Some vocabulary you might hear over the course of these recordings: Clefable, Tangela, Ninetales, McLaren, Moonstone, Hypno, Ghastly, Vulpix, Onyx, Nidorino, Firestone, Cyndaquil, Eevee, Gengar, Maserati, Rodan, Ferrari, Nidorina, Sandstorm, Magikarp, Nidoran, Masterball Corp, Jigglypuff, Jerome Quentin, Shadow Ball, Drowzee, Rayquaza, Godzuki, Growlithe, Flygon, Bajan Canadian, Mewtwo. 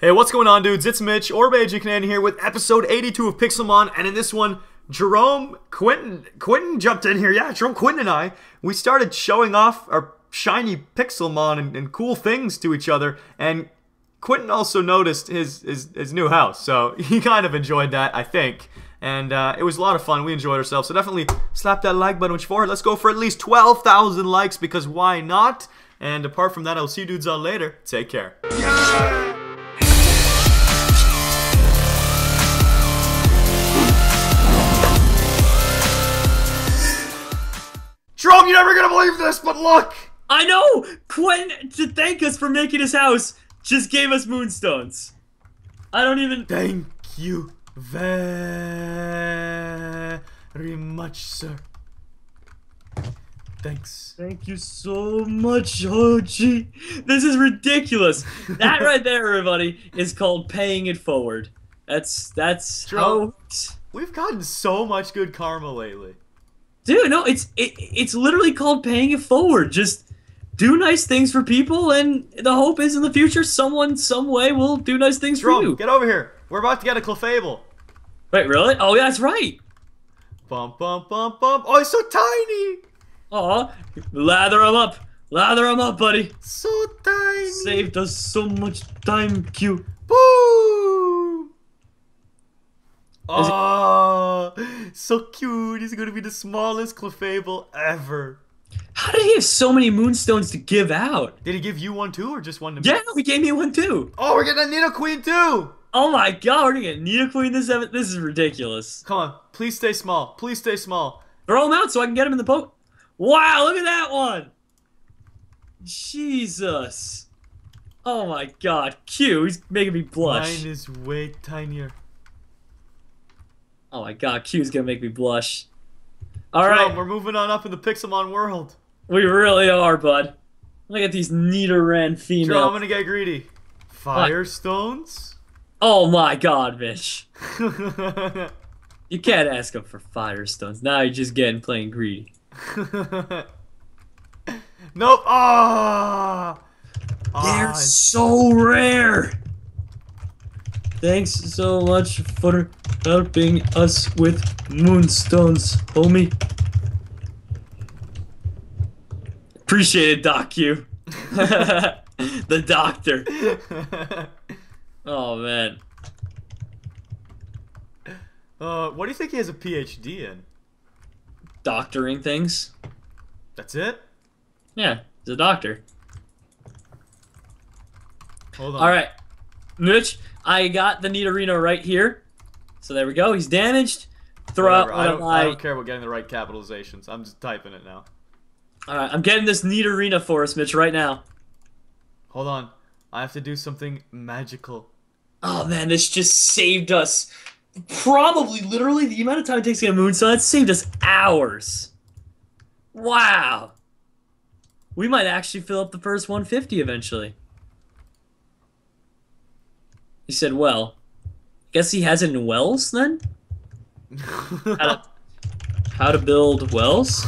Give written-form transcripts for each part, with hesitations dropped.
Hey, what's going on, dudes? It's Mitch, or Bajan Canadian here with episode 82 of Pixelmon, and in this one, Jerome Quentin jumped in here. Yeah, Jerome Quentin and we started showing off our shiny Pixelmon and cool things to each other, and Quentin also noticed his new house, so he kind of enjoyed that, I think. And it was a lot of fun. We enjoyed ourselves, so definitely slap that like button, which forward. Let's go for at least 12,000 likes, because why not? And apart from that, I'll see you dudes on later. Take care. Yeah! Jerome, you're never gonna believe this, but look! I know! Quentin, to thank us for making his house, just gave us moonstones. I don't even... Thank you very much, sir. Thanks. Thank you so much, Hoji. This is ridiculous. That right there, everybody, is called paying it forward. That's Jerome, how... We've gotten so much good karma lately. Dude, no, it's literally called paying it forward. Just do nice things for people, and the hope is in the future someone, some way, will do nice things Jerome, for you. Get over here. We're about to get a Clefable. Wait, really? Oh, yeah, that's right. Bump, bump, bump, bump. Oh, he's so tiny. Aw, lather him up. Lather him up, buddy. So tiny. Saved us so much time, Q. Boom. Oh, so cute. He's going to be the smallest Clefable ever. How did he have so many moonstones to give out? Did he give you one too, or just one to me? Yeah, no, he gave me one too. Oh, we're getting a Nidoqueen too. Oh my god, we're going to get Nidoqueen this is ridiculous. Come on, please stay small. Please stay small. Throw him out so I can get him in the poke. Wow, look at that one. Jesus. Oh my god, Q, he's making me blush. Mine is way tinier. Oh my god, Q's gonna make me blush. Alright. We're moving on up in the Pixelmon world. We really are, bud. Look at these Nidoran females. Jerome, I'm gonna get greedy. Firestones? Oh my god, Mitch. You can't ask him for Firestones. Now you're just getting plain greedy. Nope. Ah. They're so rare. Thanks so much for helping us with moonstones, homie. Appreciate it, Doc Q. The doctor. Oh, man. What do you think he has a PhD in? Doctoring things. That's it? Yeah, he's a doctor. Hold on. All right. Mitch, I got the Nidorino right here. So there we go. He's damaged. Throw out one of my... I don't care about getting the right capitalizations. I'm just typing it now. Alright, I'm getting this Nidorino for us, Mitch, right now. Hold on. I have to do something magical. Oh, man, this just saved us. Probably, literally, the amount of time it takes to get a moonstone, it saved us hours. Wow. We might actually fill up the first 150 eventually. He said, well, guess he has it in wells then? How to build wells?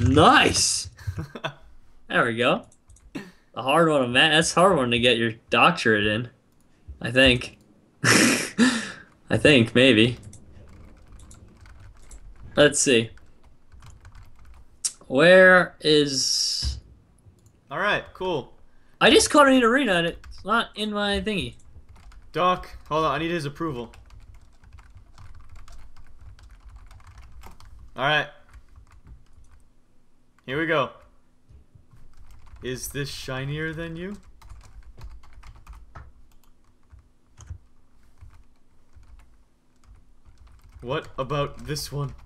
Nice! There we go. A hard one to match. That's a hard one to get your doctorate in, I think. I think, maybe. Let's see. Where is... Alright, cool. I just caught an arena and it... Not in my thingy. Doc, hold on, I need his approval. Alright. Here we go. Is this shinier than you? What about this one?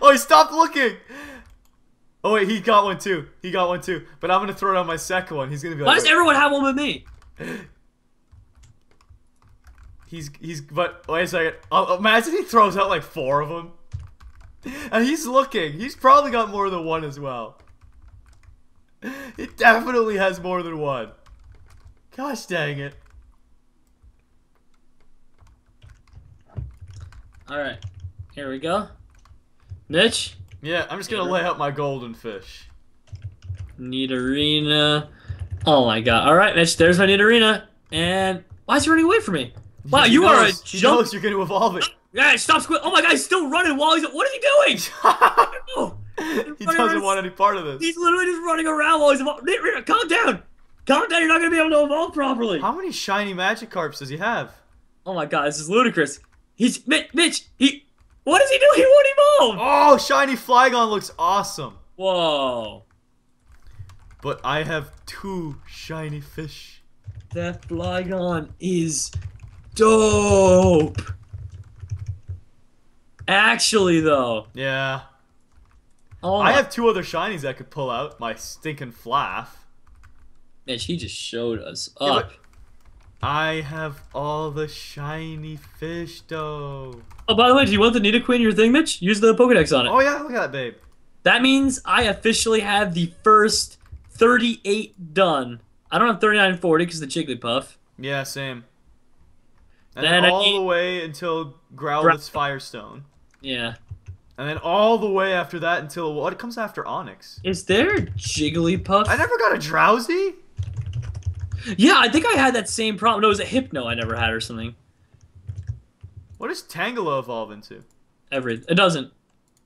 Oh, he stopped looking! Oh wait, he got one too. He got one too. But I'm gonna throw down my second one. He's gonna be like, why does everyone have one with me? But wait a second. Imagine he throws out like four of them. And he's looking. He's probably got more than one as well. He definitely has more than one. Gosh dang it. Alright. Here we go. Mitch? Yeah, I'm just gonna lay out my golden fish. Nidorina. Oh my god. Alright, Mitch, there's my Nidorino. And why is it running away from me? Wow, you are a jump. You're gonna evolve it. Yeah, stop squid. Oh my god, he's still running while he's. What is he doing? I don't know. He doesn't want any part of this. He's literally just running around while he's evolving. Calm down! Calm down, you're not gonna be able to evolve properly. How many shiny Magikarps does he have? Oh my god, this is ludicrous. He's Mitch, what is he doing? He won't evolve! Oh, shiny Flygon looks awesome. Whoa. But I have two shiny fish. That Flygon is dope. Actually though. Yeah. Oh, I have two other shinies that could pull out my stinking Flaff. Mitch, he just showed us up. Yeah, I have all the shiny fish though. Oh, by the way, do you want the Nidoqueen your thing, Mitch? Use the Pokedex on it. Oh yeah, look at that, babe. That means I officially have the first 38 done. I don't have 39 and 40 because of the Jigglypuff. Yeah, same. And then all the way until Growlithe's Firestone. Yeah. And then all the way after that until what comes after Onyx. Is there a Jigglypuff? I never got a Drowzee. Yeah, I think I had that same problem. No, it was a Hypno I never had or something. What does Tangela evolve into? It doesn't.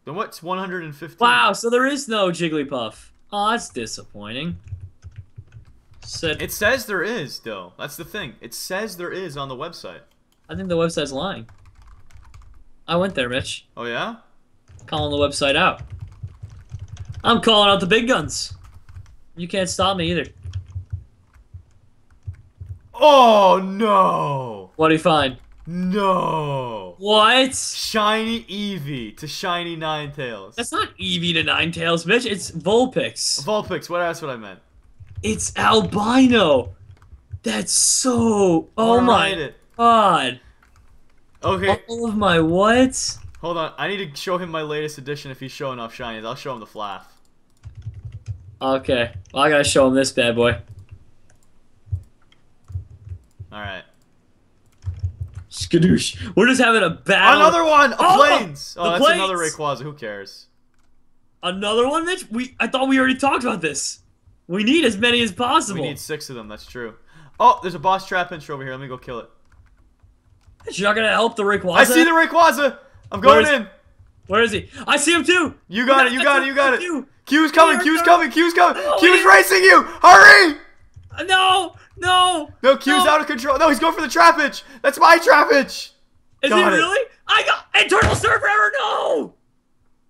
Then what's 150? Wow, so there is no Jigglypuff. Oh, that's disappointing. It says there is, though. That's the thing. It says there is on the website. I think the website's lying. I went there, Mitch. Oh, yeah? Calling the website out. I'm calling out the big guns. You can't stop me either. Oh, no. What do you find? No. What? Shiny Eevee to shiny Ninetales. That's not Eevee to Ninetales, Mitch. It's Vulpix. Vulpix. That's what I meant. It's albino. That's so... Oh, my god. Okay. All of my what? Hold on. I need to show him my latest edition if he's showing off shinies. I'll show him the Flaff. Okay. Well, I gotta show him this bad boy. Alright. Skadoosh. We're just having a battle. Another one! Plains! Oh, that's plains. Another Rayquaza. Who cares? Another one, Mitch? I thought we already talked about this. We need as many as possible. We need 6 of them. That's true. Oh, there's a boss trap intro over here. Let me go kill it. You're not going to help the Rayquaza? I see the Rayquaza! I'm going in. Where is he? I see him too! You got it. You got it. You got it. Q's coming. Q's coming. Q's coming. Q's racing you! Hurry! No! No! No, Q's out of control. No, he's going for the trapage. That's my trapage. Is he really? I got Eternal Surfer. No!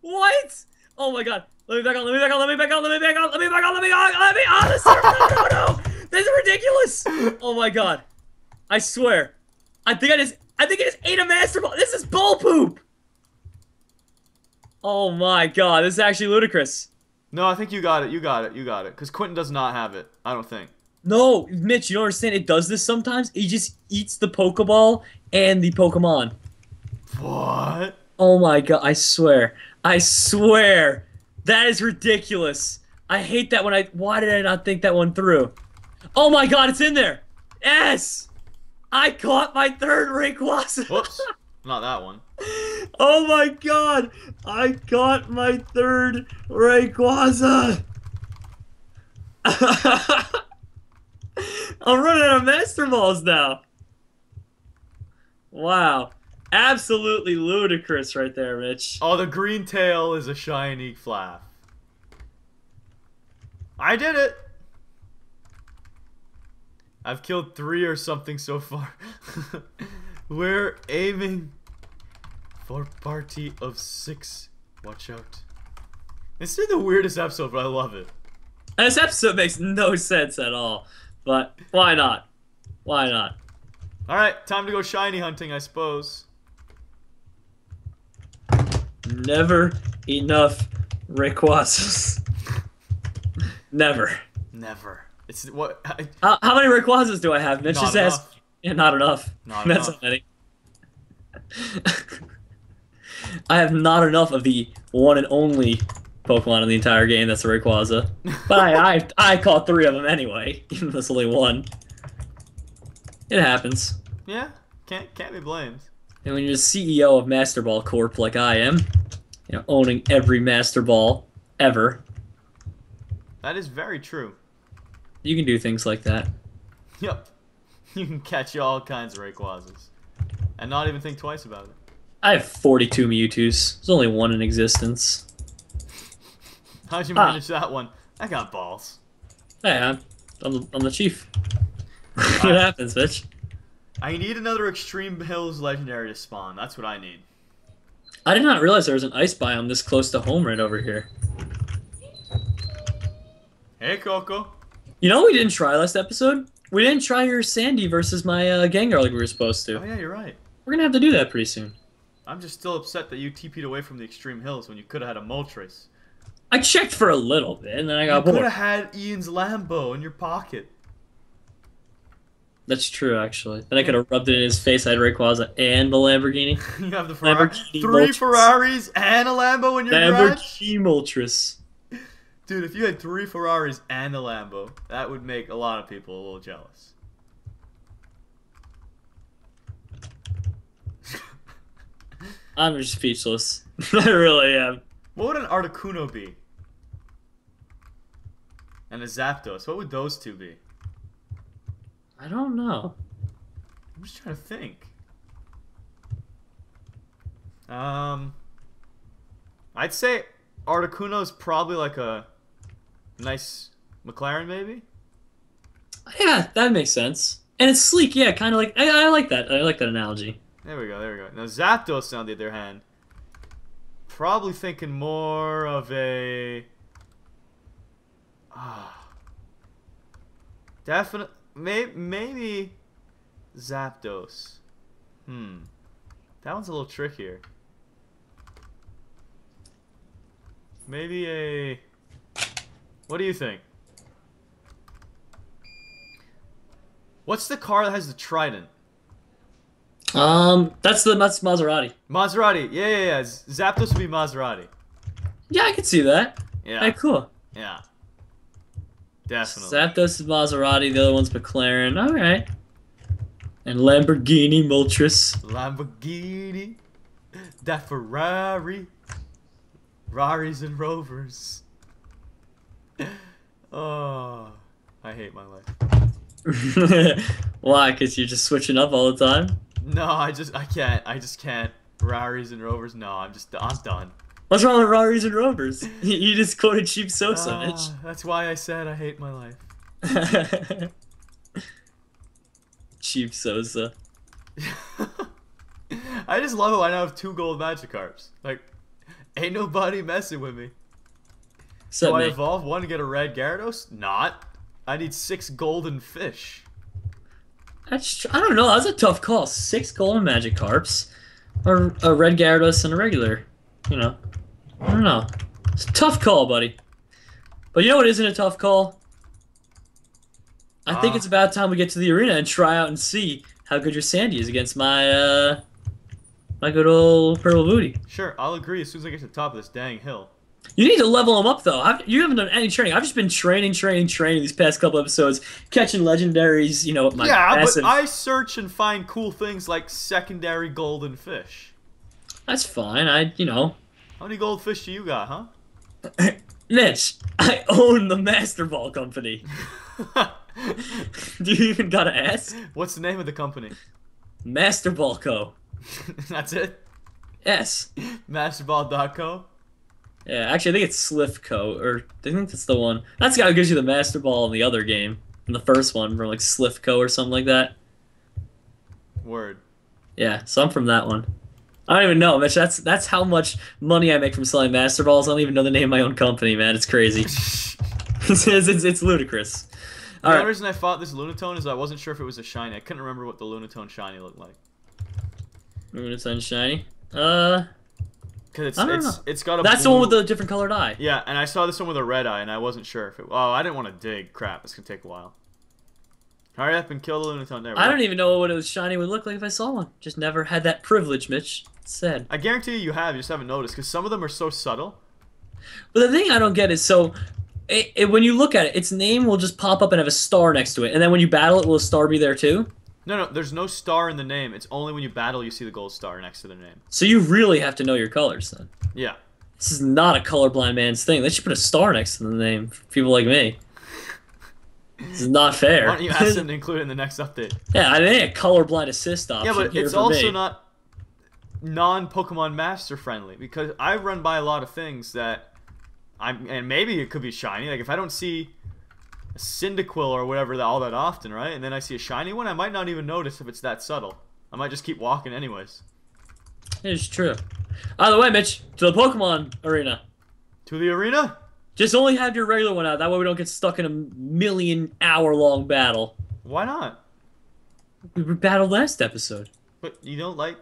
What? Oh my god. Let me back on. Let me back on. Let me back on. Let me back on. Let me back on. Let me on. Let me on the Surfer. No! This is ridiculous. Oh my god. I swear. I think I just ate a Masterball. This is bull poop. Oh my god. This is actually ludicrous. No, I think you got it. You got it. You got it. Because Quentin does not have it. I don't think. No, Mitch, you don't understand. It does this sometimes. It just eats the Pokeball and the Pokemon. What? Oh my god, I swear. I swear. That is ridiculous. I hate that when why did I not think that one through? Oh my god, it's in there. Yes! I caught my third Rayquaza. Whoops. Not that one. Oh my god. I caught my third Rayquaza. I'm running out of Master Balls now. Wow. Absolutely ludicrous right there, Mitch. Oh, the green tail is a shiny Flaff. I did it. I've killed 3 or something so far. We're aiming for party of 6. Watch out. This is the weirdest episode, but I love it. This episode makes no sense at all. But why not? Why not? Alright, time to go shiny hunting, I suppose. Never enough Rayquazas. Never. Never. It's what? How many Rayquazas do I have? Mitch just asked. Yeah, not enough. Not That's enough. Not I have not enough of the one and only Pokemon in the entire game. That's a Rayquaza. But I caught 3 of them anyway. Even though it's only 1. It happens. Yeah, can't be blamed. And when you're the CEO of Masterball Corp, like I am, you know, owning every Masterball ever. That is very true. You can do things like that. Yep. You can catch all kinds of Rayquazas. And not even think twice about it. I have 42 Mewtwo's. There's only one in existence. How'd you manage that one? I got balls. Hey, I'm the chief. What happens, bitch? I need another Extreme Hills Legendary to spawn. That's what I need. I did not realize there was an ice biome this close to home right over here. Hey, Coco. You know what we didn't try last episode? We didn't try your Sandy versus my Gengar like we were supposed to. Oh, yeah, you're right. We're going to have to do that pretty soon. I'm just still upset that you TP'd away from the Extreme Hills when you could have had a Moltres. I checked for a little bit, and then I got bored. You could have had Ian's Lambo in your pocket. That's true, actually. Then I could have rubbed it in his face. I had Rayquaza and the Lamborghini. You have the Ferrari. Three Ferraris and a Lambo in your garage? Lamborghini Moltres. Dude, if you had 3 Ferraris and a Lambo, that would make a lot of people a little jealous. I'm just speechless. I really am. What would an Articuno be? And a Zapdos. What would those two be? I don't know. I'm just trying to think. I'd say Articuno's probably like a nice McLaren, maybe? Yeah, that makes sense. And it's sleek, yeah, kind of like... I like that. I like that analogy. There we go, there we go. Now, Zapdos, on the other hand, probably thinking more of a... Definitely... Maybe Zapdos. Hmm. That one's a little trickier. Maybe a... What do you think? What's the car that has the trident? That's Maserati. Maserati. Yeah, yeah, yeah. Zapdos would be Maserati. Yeah, I could see that. Yeah. Hey, cool. Yeah. Definitely. Zapdos is Maserati, the other one's McLaren. Alright. And Lamborghini Moltres. Lamborghini. That Ferrari. Ferraris and Rovers. Oh, I hate my life. Why? Because you're just switching up all the time? No, I can't. I just can't. Ferraris and Rovers? No, I'm done. What's wrong with Ferraris and Rovers? You just quoted Chief Sosa, Mitch. That's why I said I hate my life. Chief Sosa. I just love it. I now have 2 gold Magikarps. Like, ain't nobody messing with me. So do I evolve 1 to get a red Gyarados? Not. I need 6 golden fish. I don't know. That's a tough call. 6 golden Magikarps, or a red Gyarados and a regular. You know. I don't know. It's a tough call, buddy. But you know what isn't a tough call? I think it's about time we get to the arena and try out and see how good your Sandy is against my my good old Purple Booty. Sure, I'll agree as soon as I get to the top of this dang hill. You need to level him up, though. You haven't done any training. I've just been training these past couple episodes, catching legendaries, you know, my massive... but I search and find cool things like secondary golden fish. That's fine, you know. How many goldfish do you got, huh? Mitch, I own the Masterball Company. Do you even gotta ask? What's the name of the company? Masterball Co. That's it? Yes. Masterball.co? Yeah, actually, I think it's Slifco, or I think that's the one. That's the guy who gives you the Masterball in the other game. In the first one, from like Slifco or something like that. Word. Yeah, so I'm from that one. I don't even know, Mitch. That's how much money I make from selling Master Balls. I don't even know the name of my own company, man. It's crazy. It's ludicrous. All right. The reason I fought this Lunatone is I wasn't sure if it was a shiny. I couldn't remember what the Lunatone shiny looked like. Lunatone shiny? Because it's got a... That's blue... the one with the different colored eye. Yeah, and I saw this one with a red eye, and I wasn't sure if it... Oh, I didn't want to dig. Crap, it's going to take a while. Hurry up and kill the Lunatone. There, I don't even know what it was shiny would look like if I saw one. Just never had that privilege, Mitch. It's sad. I guarantee you have. You just haven't noticed because some of them are so subtle. But the thing I don't get is when you look at it, its name will just pop up and have a star next to it. And then when you battle it, will a star be there too? No, there's no star in the name. It's only when you battle you see the gold star next to the name. So you really have to know your colors then. Yeah. This is not a colorblind man's thing. They should put a star next to the name for people like me. This is not fair. Why don't you ask them to include it in the next update? Yeah, I think a colorblind assist option. Yeah, but it's also not non-Pokemon Master friendly, because I run by a lot of things that I'm, and maybe it could be shiny. Like if I don't see a Cyndaquil or whatever that all that often, right? And then I see a shiny one, I might not even notice if it's that subtle. I might just keep walking anyways. It's true. Either way, Mitch, to the Pokemon arena. To the arena? Just only have your regular one out. That way we don't get stuck in a million-hour-long battle. Why not? We battled last episode. But you don't like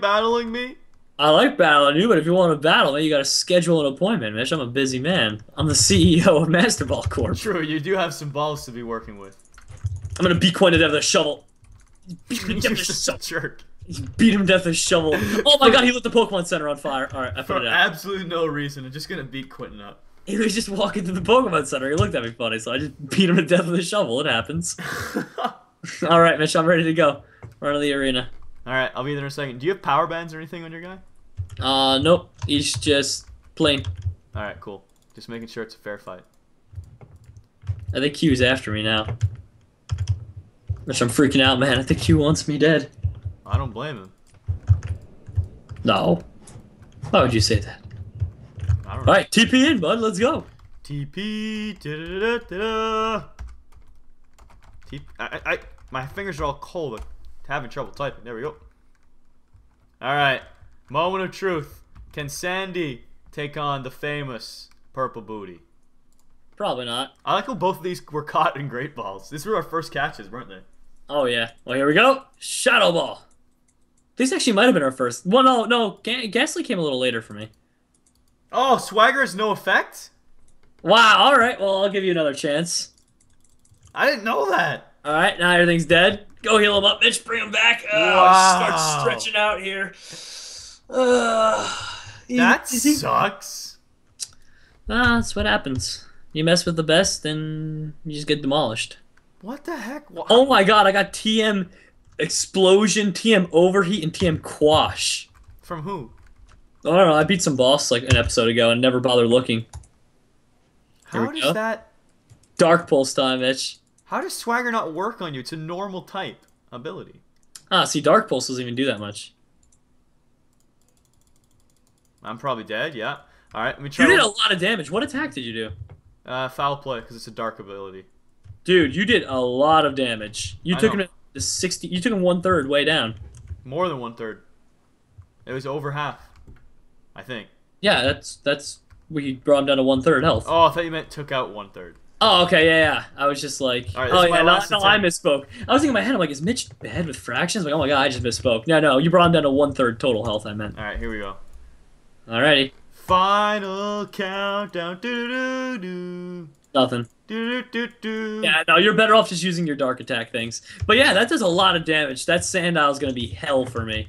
battling me? I like battling you, but if you want to battle me, you gotta schedule an appointment, Mitch. I'm a busy man. I'm the CEO of Masterball Corp. True, you do have some balls to be working with. I'm gonna beat Quentin to death with a shovel. Beat him to death with a shovel. Jerk. Beat him death with a shovel. Oh my god, he lit the Pokemon Center on fire. Alright, I put it out. For absolutely no reason. I'm just gonna beat Quentin up. He was just walking to the Pokemon Center. He looked at me funny, so I just beat him to death with a shovel. It happens. Alright, Mitch, I'm ready to go. Run to the arena. Alright, I'll be there in a second. Do you have power bands or anything on your guy? Nope. He's just plain. Alright, cool. Just making sure it's a fair fight. I think Q's after me now. Which I'm freaking out, man. I think Q wants me dead. I don't blame him. No. Why would you say that? I don't know. Alright, TP in, bud. Let's go. TP. My fingers are all cold. I'm having trouble typing. There we go. Alright. Moment of truth. Can Sandy take on the famous Purple Booty? Probably not. I like how both of these were caught in Great Balls. These were our first catches, weren't they? Oh, yeah. Well, here we go. Shadow Ball. These actually might have been our first. Well, no. Ghastly came a little later for me. Oh, Swagger is no effect? Wow. All right. Well, I'll give you another chance. I didn't know that. All right. Now everything's dead. Go heal him up, Mitch. Bring him back. Wow. Start stretching out here. That sucks. That's what happens. You mess with the best, and you just get demolished. What the heck? What? Oh my god, I got TM Explosion, TM Overheat, and TM Quash. From who? I don't know, I beat some boss like an episode ago and never bothered looking. How does that... Dark Pulse time, Mitch. How does Swagger not work on you? It's a normal type ability. Ah, see, Dark Pulse doesn't even do that much. I'm probably dead, yeah. Alright, let me try. You did a lot of damage. What attack did you do? Foul play, because it's a dark ability. Dude, you did a lot of damage. You took him to 60. You took him 1/3 way down. More than 1/3. It was over half, I think. Yeah, that's we brought him down to 1/3 health. Oh, I thought you meant took out 1/3. Oh, okay, yeah. I was just like, right, oh yeah, no, I misspoke. I was thinking in my head, I'm like, is Mitch bad with fractions? Like, oh my god, I just misspoke. No, you brought him down to 1/3 total health. I meant. All right, here we go. Alrighty. Final countdown. Nothing. Yeah, no, you're better off just using your dark attack things. But yeah, that does a lot of damage. That Sandile's going to be hell for me.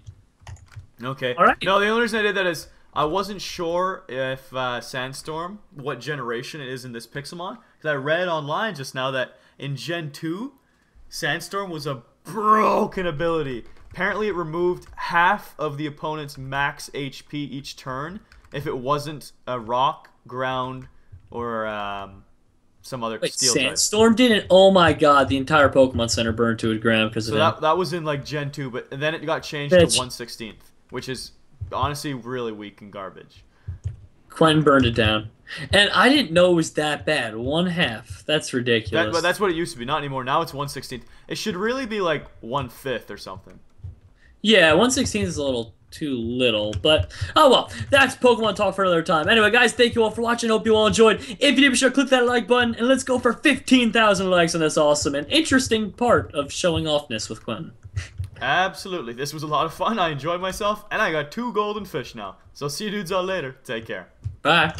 Okay. All right. No, the only reason I did that is I wasn't sure if Sandstorm, what generation it is in this Pixelmon. Because I read online just now that in Gen 2, Sandstorm was a broken ability. Apparently it removed half of the opponent's max HP each turn if it wasn't a rock, ground, or... some other steel type. Sandstorm didn't. Oh my god, the entire Pokemon Center burned to a ground because of that. That was in like Gen 2, but then it got changed to 1/16, which is honestly really weak and garbage. Quentin burned it down, and I didn't know it was that bad. 1/2. That's ridiculous. But that's what it used to be. Not anymore. Now it's 1/16. It should really be like 1/5 or something. Yeah, 1/16 is a little too little, but oh well, that's Pokemon talk for another time. Anyway, guys, thank you all for watching. Hope you all enjoyed. If you did, be sure to click that like button, and let's go for 15,000 likes on this awesome and interesting part of showing offness with Quentin. Absolutely. This was a lot of fun. I enjoyed myself, and I got 2 golden fish now. So see you dudes all later. Take care. Bye.